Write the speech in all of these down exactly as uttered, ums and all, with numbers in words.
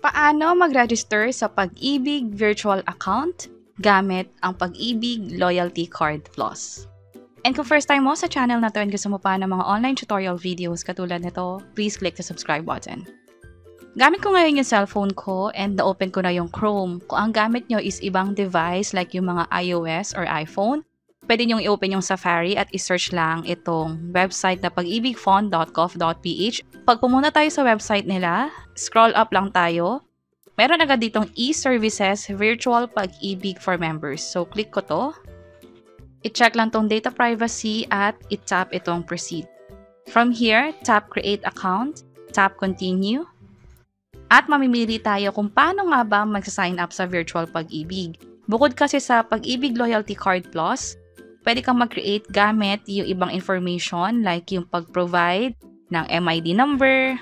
Paano mag-register sa Pag-ibig Virtual Account gamit ang Pag-ibig Loyalty Card Plus? And kung first time mo sa channel na to and gusto mo pa ng mga online tutorial videos katulad nito, please click the subscribe button. Gamit ko ngayon yung cellphone ko and na-open ko na yung Chrome. Kung ang gamit nyo is ibang device like yung mga iOS or iPhone, pwede nyong i-open yung Safari at i-search lang itong website na pag-ibig fund dot gov dot p h. Pag pumunta tayo sa website nila, scroll up lang tayo. Meron agad ditong e-services, virtual pag-ibig for members. So, click ko to. I-check lang tong data privacy at i-tap itong proceed. From here, tap create account, tap continue. At mamimili tayo kung paano nga ba magsasign up sa virtual pag-ibig. Bukod kasi sa Pag-ibig Loyalty Card Plus, pwede kang mag-create gamit yung ibang information like yung pag-provide ng M I D number,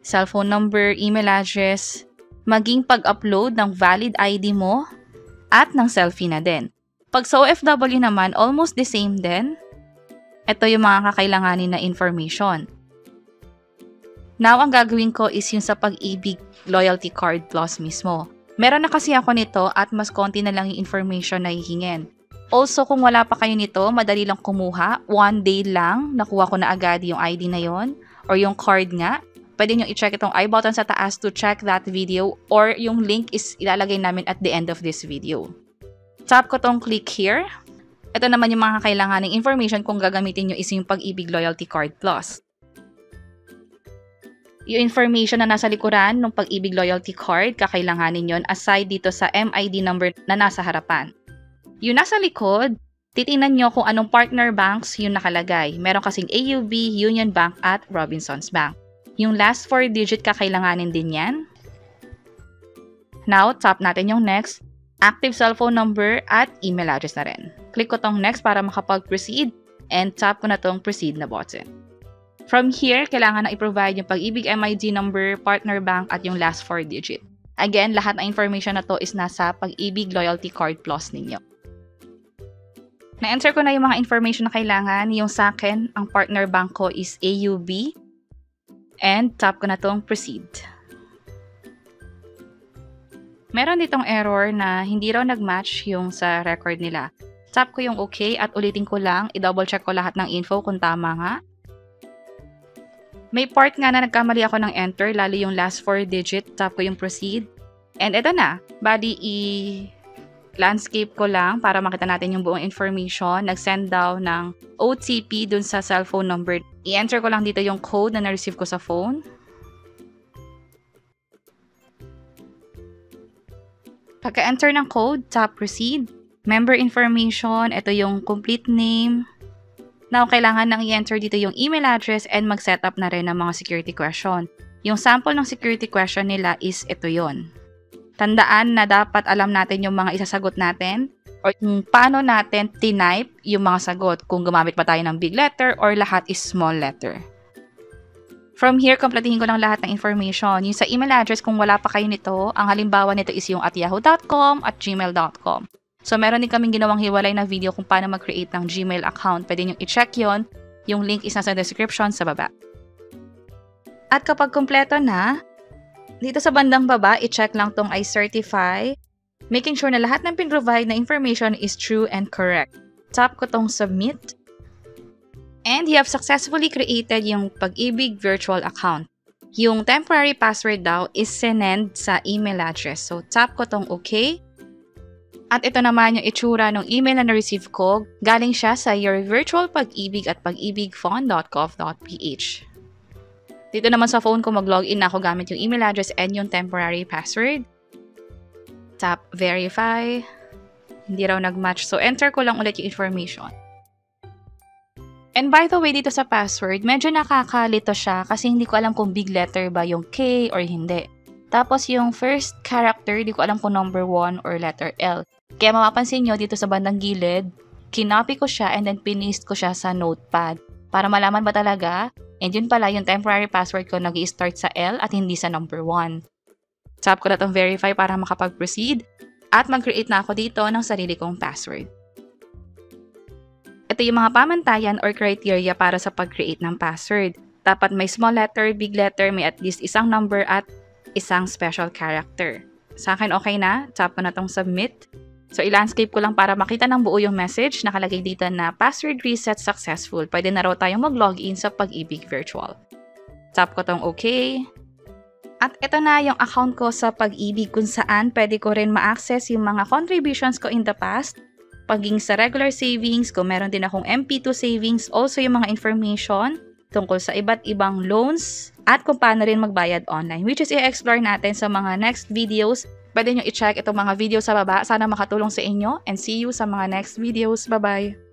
cellphone number, email address, maging pag-upload ng valid I D mo, at ng selfie na din. Pag sa O F W naman, almost the same din. Ito yung mga kakailanganin na information. Now, ang gagawin ko is yung sa Pag-ibig Loyalty Card Plus mismo. Meron na kasi ako nito at mas konti na lang yung information na hihingin. Also, kung wala pa kayo nito, madali lang kumuha. One day lang, nakuha ko na agad yung I D na yon or yung card nga. Pwede nyo i-check itong I button sa taas to check that video or yung link is ilalagay namin at the end of this video. Tap ko tong click here. Ito naman yung mga kailangan ng information kung gagamitin nyo is yung Pag-ibig Loyalty Card Plus. Yung information na nasa likuran ng Pag-ibig Loyalty Card, kakailanganin yon aside dito sa M I D number na nasa harapan. Yung nasa likod, titingnan nyo kung anong partner banks yung nakalagay. Meron kasing A U B, Union Bank at Robinsons Bank. Yung last four digit kakailanganin din yan. Now, tap natin yung next, active cellphone number at email address na rin. Click ko tong next para makapag-proceed and tap ko na tong proceed na button. From here, kailangan na i-provide yung Pag-ibig M I D number, partner bank, at yung last four digit. Again, lahat ng information na to is nasa Pag-ibig Loyalty Card Plus ninyo. Na-enter ko na yung mga information na kailangan. Yung sa akin, ang partner bank ko is A U B. And tap ko na tong proceed. Meron ditong error na hindi raw nag-match yung sa record nila. Tap ko yung okay at ulitin ko lang. I-double check ko lahat ng info kung tama nga. May part nga na nagkamali ako ng enter, lalo yung last four digit, tap ko yung proceed. And eto na, bali i-landscape ko lang para makita natin yung buong information. Nag-send daw ng O T P dun sa cellphone number. I-enter ko lang dito yung code na na-receive ko sa phone. Pagka-enter ng code, tap proceed. Member information, ito yung complete name. Now, kailangan nang i-enter dito yung email address and mag-setup na rin ng mga security question. Yung sample ng security question nila is ito yon. Tandaan na dapat alam natin yung mga isasagot natin or kung paano natin tinype yung mga sagot kung gumamit pa tayo ng big letter or lahat is small letter. From here, kompletuhin ko lang lahat ng information. Yung sa email address, kung wala pa kayo nito, ang halimbawa nito is yung at yahoo dot com at gmail dot com. So, meron din kaming ginawang hiwalay na video kung paano mag-create ng Gmail account. Pwede nyo i-check yon. Yung link is nasa description sa baba. At kapag kumpleto na, dito sa bandang baba, i-check lang tong I certify, making sure na lahat ng pinrovide na information is true and correct. Tap ko tong submit. And you have successfully created yung Pag-ibig virtual account. Yung temporary password daw is sinend sa email address. So, tap ko tong okay. At ito naman yung itsura ng email na na-receive ko. Galing siya sa your virtual pag-ibig at pag-ibig fund dot gov dot p h. Dito naman sa phone ko, mag-login na ako gamit yung email address and yung temporary password. Tap verify. Hindi raw nag-match. So, enter ko lang ulit yung information. And by the way, dito sa password, medyo nakakalito siya kasi hindi ko alam kung big letter ba yung K or hindi. Tapos yung first character, di ko alam kung number one or letter L. Kaya mapapansin nyo dito sa bandang gilid, kinopy ko siya and then pinaste ko siya sa notepad. Para malaman ba talaga? And yun pala, yung temporary password ko nag-i-start sa L at hindi sa number one. Tap ko na itong verify para makapag-proceed. At mag-create na ako dito ng sarili kong password. Ito yung mga pamantayan or criteria para sa pag-create ng password. Dapat may small letter, big letter, may at least isang number at isang special character. Sa akin, okay na. Tap mo na tong submit. So, i-landscape ko lang para makita ng buo yung message. Nakalagay dito na password reset successful. Pwede na raw tayong mag-login sa Pag-ibig Virtual. Tap ko tong okay. At ito na yung account ko sa Pag-ibig kung saan pwede ko rin ma-access yung mga contributions ko in the past. Paging sa regular savings, kung meron din akong M P two savings, also yung mga information tungkol sa iba't ibang loans at kung paano rin magbayad online, which is i-explore natin sa mga next videos. Pwede nyo i-check itong mga videos sa baba. Sana makatulong sa inyo and see you sa mga next videos. Bye-bye!